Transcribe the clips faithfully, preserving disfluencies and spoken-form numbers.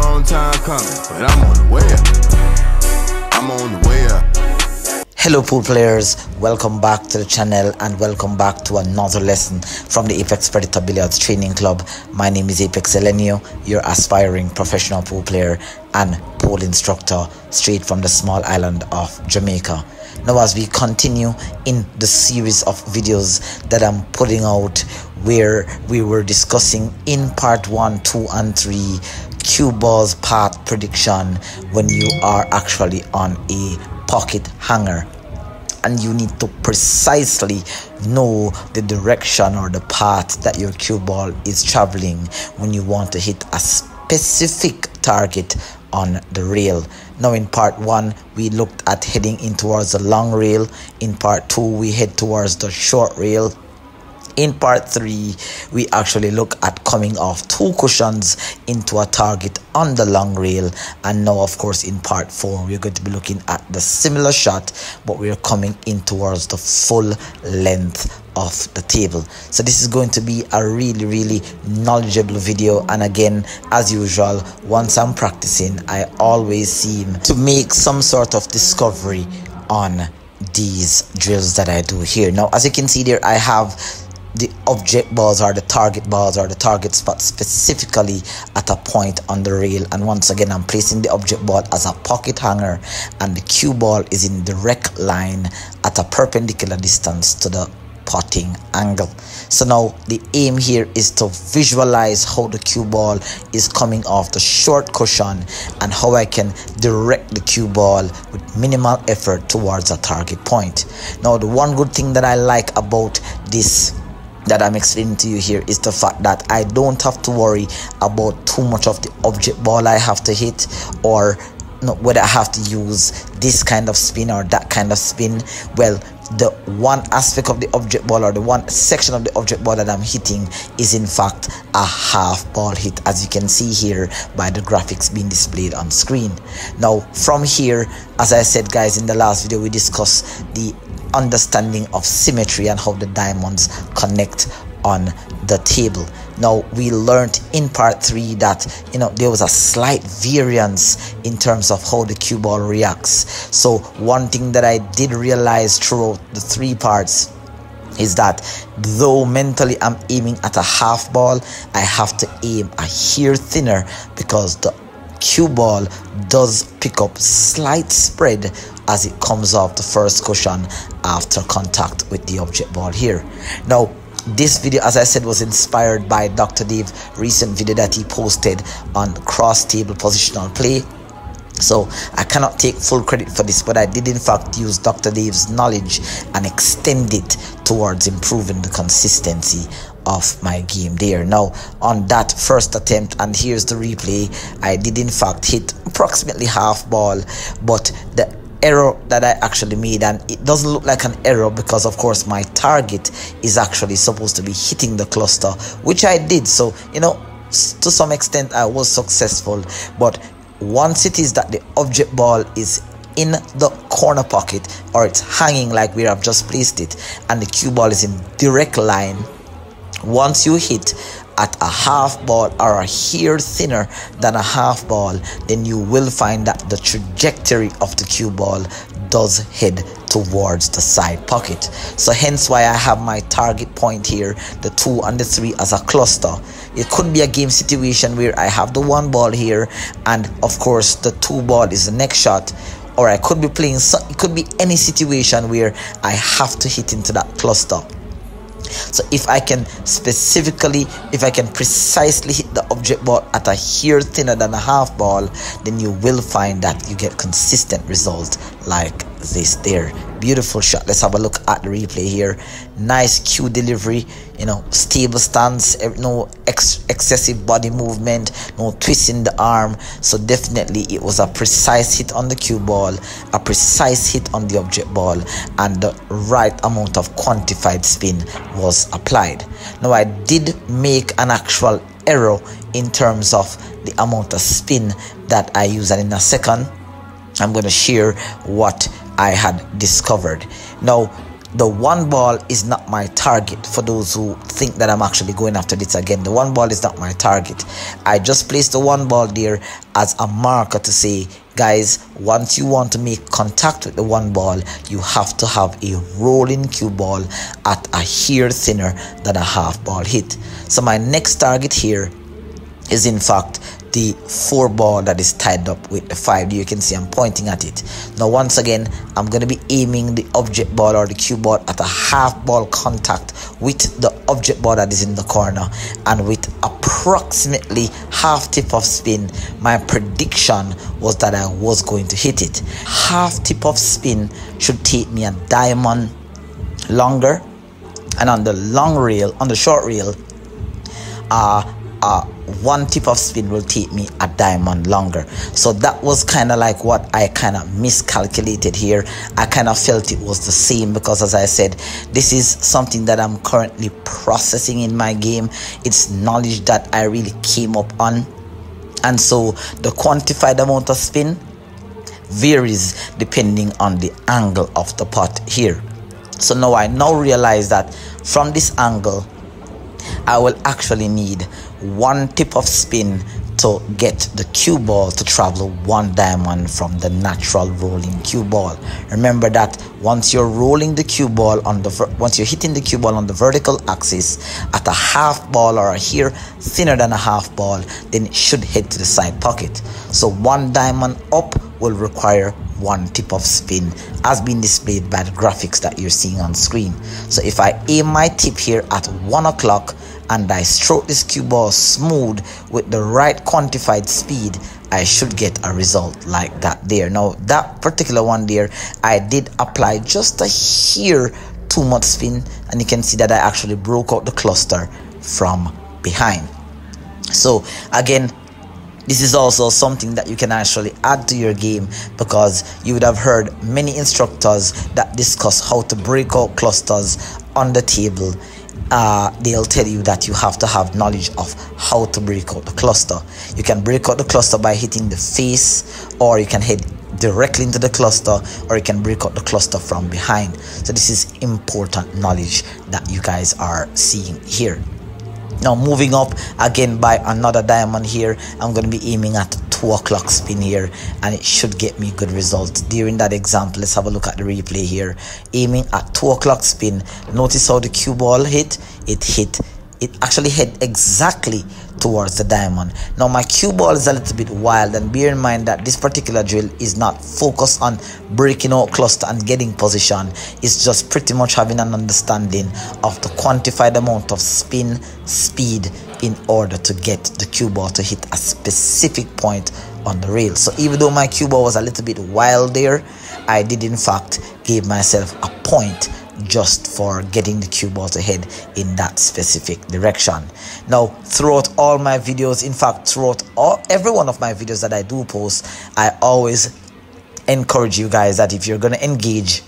long time coming, but I'm on the way up. I'm on the way up. Hello pool players, welcome back to the channel and welcome back to another lesson from the Apex Predator Billiards Training Club. My name is Apex Elenio, your aspiring professional pool player and pool instructor straight from the small island of Jamaica. Now, as we continue in the series of videos that I'm putting out where we were discussing in part one, two and three cue balls path prediction when you are actually on a pocket hanger and you need to precisely know the direction or the path that your cue ball is traveling when you want to hit a specific target on the rail. Now in part one we looked at heading in towards the long rail, in part two we head towards the short rail, in part three we actually look at coming off two cushions into a target on the long rail, and now of course in part four we're going to be looking at the similar shot but we're coming in towards the full length of the table. So this is going to be a really really knowledgeable video, and again as usual once I'm practicing I always seem to make some sort of discovery on these drills that I do here. Now as you can see there I have the object balls or the target balls or the target spot specifically at a point on the rail, and once again I'm placing the object ball as a pocket hanger and the cue ball is in direct line at a perpendicular distance to the potting angle. So now the aim here is to visualize how the cue ball is coming off the short cushion and how I can direct the cue ball with minimal effort towards a target point. Now the one good thing that I like about this that I'm explaining to you here is the fact that I don't have to worry about too much of the object ball I have to hit, or not whether I have to use this kind of spin or that kind of spin. Well, the one aspect of the object ball or the one section of the object ball that I'm hitting is in fact a half ball hit, as you can see here by the graphics being displayed on screen. Now from here, as I said guys in the last video, we discussed the understanding of symmetry and how the diamonds connect on the table. Now we learned in part three that you know there was a slight variance in terms of how the cue ball reacts. So one thing that I did realize throughout the three parts is that though mentally I'm aiming at a half ball, I have to aim a hair thinner because the cue ball does pick up slight spread as it comes off the first cushion after contact with the object ball here. Now this video, as I said, was inspired by Doctor Dave's recent video that he posted on cross table positional play. So I cannot take full credit for this, but I did in fact use Doctor Dave's knowledge and extend it towards improving the consistency of my game there. Now on that first attempt, and here's the replay, I did in fact hit approximately half ball, but the error that I actually made, and it doesn't look like an error because of course my target is actually supposed to be hitting the cluster, which I did, so you know to some extent I was successful. But once it is that the object ball is in the corner pocket or it's hanging like where I've just placed it and the cue ball is in direct line, once you hit at a half ball or a hair thinner than a half ball, then you will find that the trajectory of the cue ball does head towards the side pocket. So hence why I have my target point here, the two and the three as a cluster. It could be a game situation where I have the one ball here and of course the two ball is the next shot, or I could be playing, it could be any situation where I have to hit into that cluster. So if I can specifically, if I can precisely hit the object ball at a hair thinner than a half ball, then you will find that you get consistent results like this there. Beautiful shot. Let's have a look at the replay here. Nice cue delivery, you know, stable stance, no ex excessive body movement, no twisting the arm. So definitely it was a precise hit on the cue ball, a precise hit on the object ball, and the right amount of quantified spin was applied. Now I did make an actual error in terms of the amount of spin that I use, and in a second I'm going to share what I had discovered. Now the one ball is not my target. For those who think that I'm actually going after this again, the one ball is not my target. I just placed the one ball there as a marker to say, guys, once you want to make contact with the one ball, you have to have a rolling cue ball at a hair thinner than a half ball hit. So my next target here is in fact the four ball that is tied up with the five. You can see I'm pointing at it. Now once again, I'm going to be aiming the object ball or the cue ball at a half ball contact with the object ball that is in the corner, and with approximately half tip of spin, my prediction was that I was going to hit it. Half tip of spin should take me a diamond longer, and on the long rail, on the short rail, uh, uh one tip of spin will take me a diamond longer. So that was kind of like what I kind of miscalculated here. I kind of felt it was the same because, as I said, this is something that I'm currently processing in my game. It's knowledge that I really came up on, and so the quantified amount of spin varies depending on the angle of the pot here. So now I now realize that from this angle I will actually need one tip of spin to get the cue ball to travel one diamond from the natural rolling cue ball. Remember that once you're rolling the cue ball on the once you're hitting the cue ball on the vertical axis at a half ball or a hair thinner than a half ball, then it should head to the side pocket. So one diamond up will require one tip of spin, as being displayed by the graphics that you're seeing on screen. So if I aim my tip here at one o'clock and I stroke this cue ball smooth with the right quantified speed, I should get a result like that there. Now that particular one there, I did apply just a hair too much spin, and you can see that I actually broke out the cluster from behind. So again, this is also something that you can actually add to your game, because you would have heard many instructors that discuss how to break out clusters on the table. Uh, they'll tell you that you have to have knowledge of how to break out the cluster. You can break out the cluster by hitting the face, or you can head directly into the cluster, or you can break out the cluster from behind. So this is important knowledge that you guys are seeing here. Now moving up again by another diamond here, I'm going to be aiming at two o'clock spin here, and it should get me good results. During that example, let's have a look at the replay here. Aiming at two o'clock spin, notice how the cue ball hit. It hit, it actually hit exactly towards the diamond. Now my cue ball is a little bit wild, and bear in mind that this particular drill is not focused on breaking out cluster and getting position. It's just pretty much having an understanding of the quantified amount of spin speed in order to get the cue ball to hit a specific point on the rail. So even though my cue ball was a little bit wild there, I did in fact give myself a point just for getting the cue ball to head in that specific direction. Now throughout all my videos, in fact throughout all every one of my videos that I do post, I always encourage you guys that if you're going to engage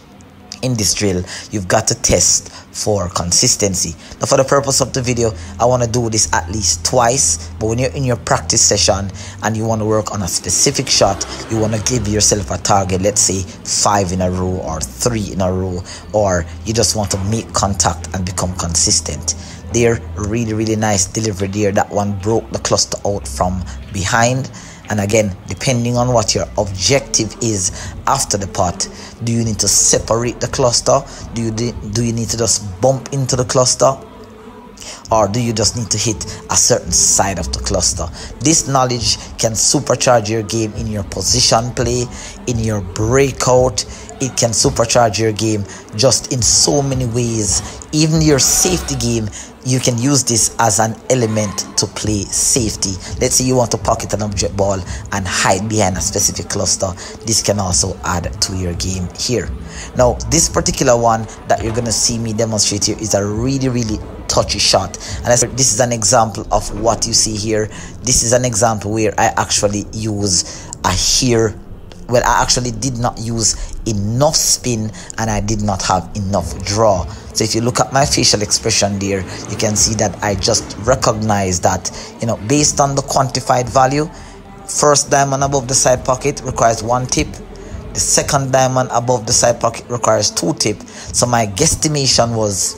in this drill, you've got to test for consistency. Now for the purpose of the video, I want to do this at least twice, but when you're in your practice session and you want to work on a specific shot, you want to give yourself a target, let's say five in a row or three in a row, or you just want to make contact and become consistent. There, really really nice delivery there. That one broke the cluster out from behind. And again, depending on what your objective is after the pot, do you need to separate the cluster? Do you, do you need to just bump into the cluster? Or do you just need to hit a certain side of the cluster? This knowledge can supercharge your game in your position play, in your breakout. It can supercharge your game just in so many ways. Even your safety game, you can use this as an element to play safety. Let's say you want to pocket an object ball and hide behind a specific cluster. This can also add to your game here. Now, this particular one that you're going to see me demonstrate here is a really, really touchy shot, and this is an example of what you see here. This is an example where I actually use a hair. Well, I actually did not use enough spin, and I did not have enough draw. So if you look at my facial expression there, you can see that I just recognize that, you know, based on the quantified value, first diamond above the side pocket requires one tip, The second diamond above the side pocket requires two tips, so my guesstimation was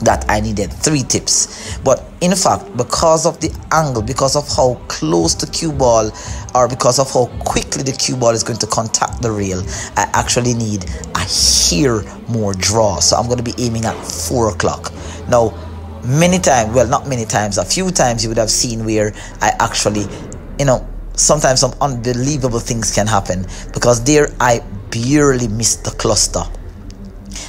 that I needed three tips. But in fact, because of the angle, because of how close the cue ball, or because of how quickly the cue ball is going to contact the rail, I actually need a here more draw. So I'm going to be aiming at four o'clock. Now, many times, well, not many times, a few times you would have seen where I actually, you know, sometimes some unbelievable things can happen, because there I barely missed the cluster.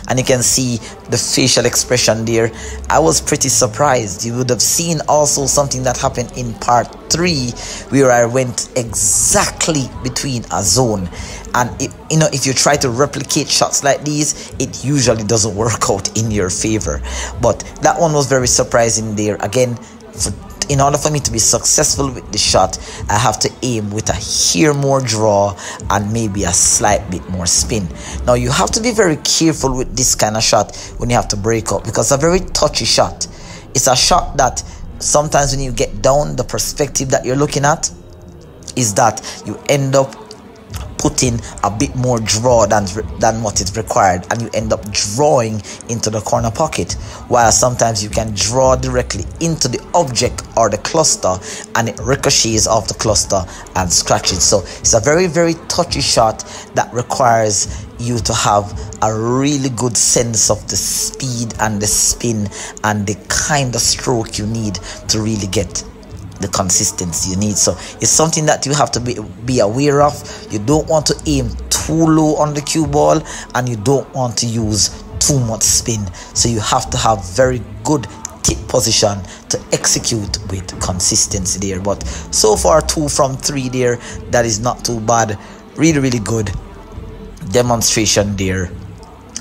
And you can see the facial expression there. I was pretty surprised. You would have seen also something that happened in part three, where I went exactly between a zone. And it, you know, if you try to replicate shots like these, it usually doesn't work out in your favor. But that one was very surprising there. Again, for, in order for me to be successful with the shot, I have to aim with a here more draw and maybe a slight bit more spin. Now, you have to be very careful with this kind of shot when you have to break up, because it's a very touchy shot. It's a shot that sometimes when you get down, the perspective that you're looking at is that you end up putting a bit more draw than than what is required, and you end up drawing into the corner pocket, while sometimes you can draw directly into the object or the cluster and it ricochets off the cluster and scratches. So it's a very very touchy shot that requires you to have a really good sense of the speed and the spin and the kind of stroke you need to really get the consistency you need. So it's something that you have to be be aware of. You don't want to aim too low on the cue ball, and you don't want to use too much spin, so you have to have very good tip position to execute with consistency there. But so far, two from three there. That is not too bad. Really really good demonstration there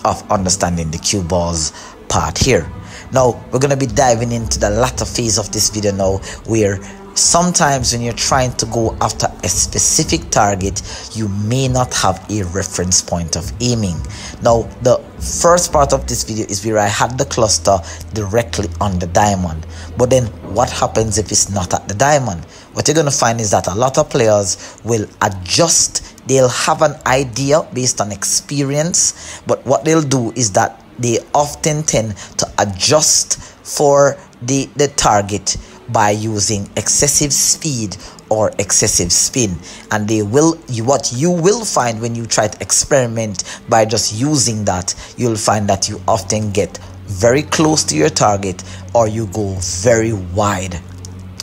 of understanding the cue balls part here. Now we're going to be diving into the latter phase of this video now, where sometimes when you're trying to go after a specific target, you may not have a reference point of aiming. Now the first part of this video is where I had the cluster directly on the diamond, but then what happens if it's not at the diamond? What you're going to find is that a lot of players will adjust. They'll have an idea based on experience, but what they'll do is that they often tend to adjust for the, the target by using excessive speed or excessive spin. And they will, you, what you will find when you try to experiment by just using that, you'll find that you often get very close to your target, or you go very wide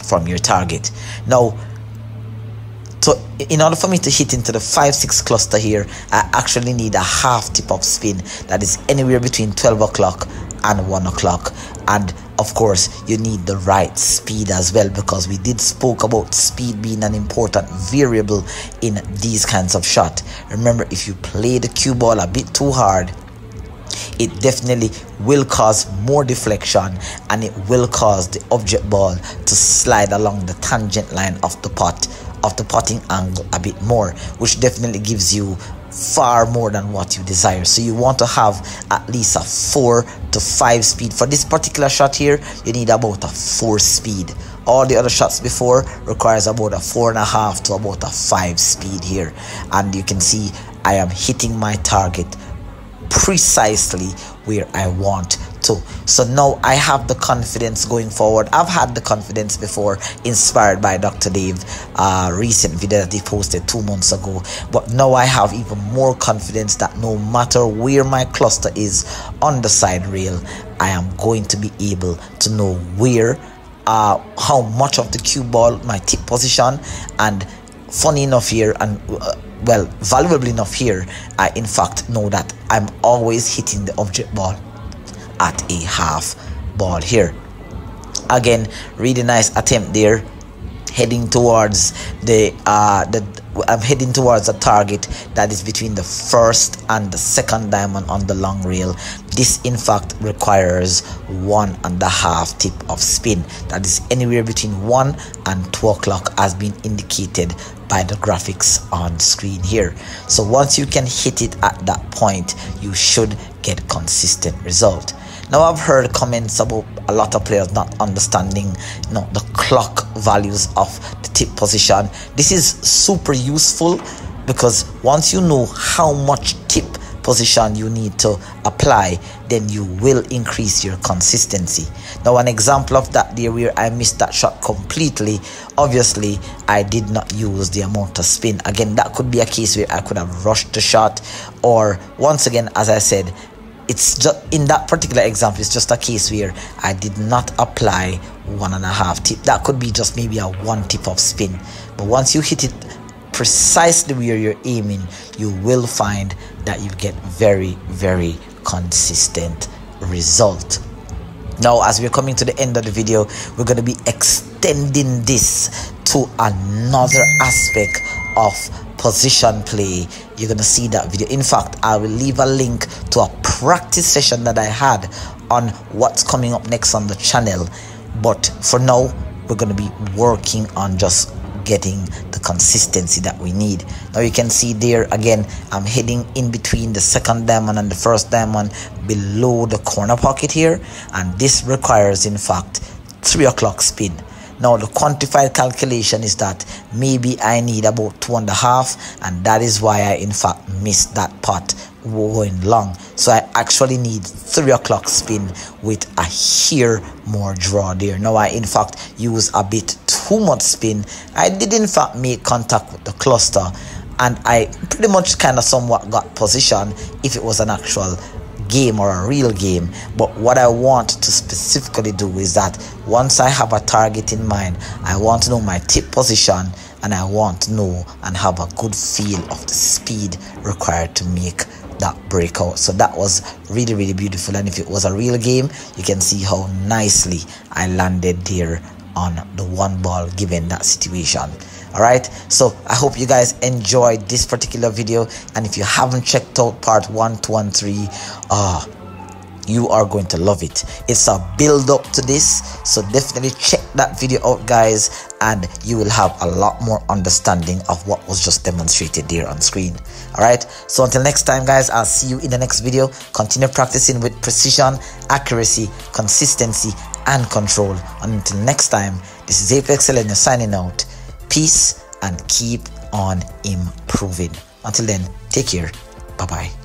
from your target. Now, so in order for me to hit into the five six cluster here, I actually need a half tip of spin that is anywhere between twelve o'clock and one o'clock. And of course, you need the right speed as well, because we did spoke about speed being an important variable in these kinds of shots. Remember, if you play the cue ball a bit too hard, it definitely will cause more deflection, and it will cause the object ball to slide along the tangent line of the pot, of the potting angle a bit more, which definitely gives you far more than what you desire. So you want to have at least a four to five speed. For this particular shot here, you need about a four speed. All the other shots before requires about a four and a half to about a five speed here. And you can see I am hitting my target precisely where I want to. So now I have the confidence going forward. I've had the confidence before, inspired by Doctor Dave, uh, recent video that he posted two months ago. But now I have even more confidence that no matter where my cluster is on the side rail, I am going to be able to know where, uh, how much of the cue ball, my tip position. And funny enough here, and uh, well, valuable enough here, I in fact know that I'm always hitting the object ball at a half ball here. Again, really nice attempt there, heading towards the uh the I'm heading towards a target that is between the first and the second diamond on the long rail. This in fact requires one and a half tip of spin. That is anywhere between one and two o'clock as been indicated by the graphics on screen here. So once you can hit it at that point, you should get consistent result. Now I've heard comments about a lot of players not understanding, you know, the clock values of the tip position. This is super useful because once you know how much tip position you need to apply, then you will increase your consistency. Now, an example of that there where I missed that shot completely, obviously I did not use the amount of spin. Again, that could be a case where I could have rushed the shot, or once again, as I said, it's just in that particular example, it's just a case where I did not apply one and a half tip. That could be just maybe a one tip of spin, but once you hit it precisely where you're aiming, you will find that you get very very consistent result. Now, as we're coming to the end of the video, we're going to be extending this to another aspect of position play. You're going to see that video. In fact, I will leave a link to a practice session that I had on what's coming up next on the channel, but for now we're going to be working on just getting the consistency that we need. Now you can see there again, I'm heading in between the second diamond and the first diamond below the corner pocket here, and this requires in fact three o'clock spin. Now the quantified calculation is that maybe I need about two and a half, and that is why I in fact missed that pot going long. So I actually need three o'clock spin with a here more draw there. Now I in fact use a bit too much spin. I did in fact make contact with the cluster, and I pretty much kind of somewhat got position if it was an actual game or a real game. But what I want to specifically do is that once I have a target in mind, I want to know my tip position, and I want to know and have a good feel of the speed required to make that breakout. So that was really really beautiful, and if it was a real game, you can see how nicely I landed there on the one ball given that situation. All right, so I hope you guys enjoyed this particular video, and if you haven't checked out part one two and three, ah uh, you are going to love it. It's a build up to this, so definitely check that video out guys, and you will have a lot more understanding of what was just demonstrated there on screen. All right, so until next time guys, I'll see you in the next video. Continue practicing with precision, accuracy, consistency and control, and until next time, this is Apex Elenio signing out. Peace and keep on improving. Until then, take care. Bye bye.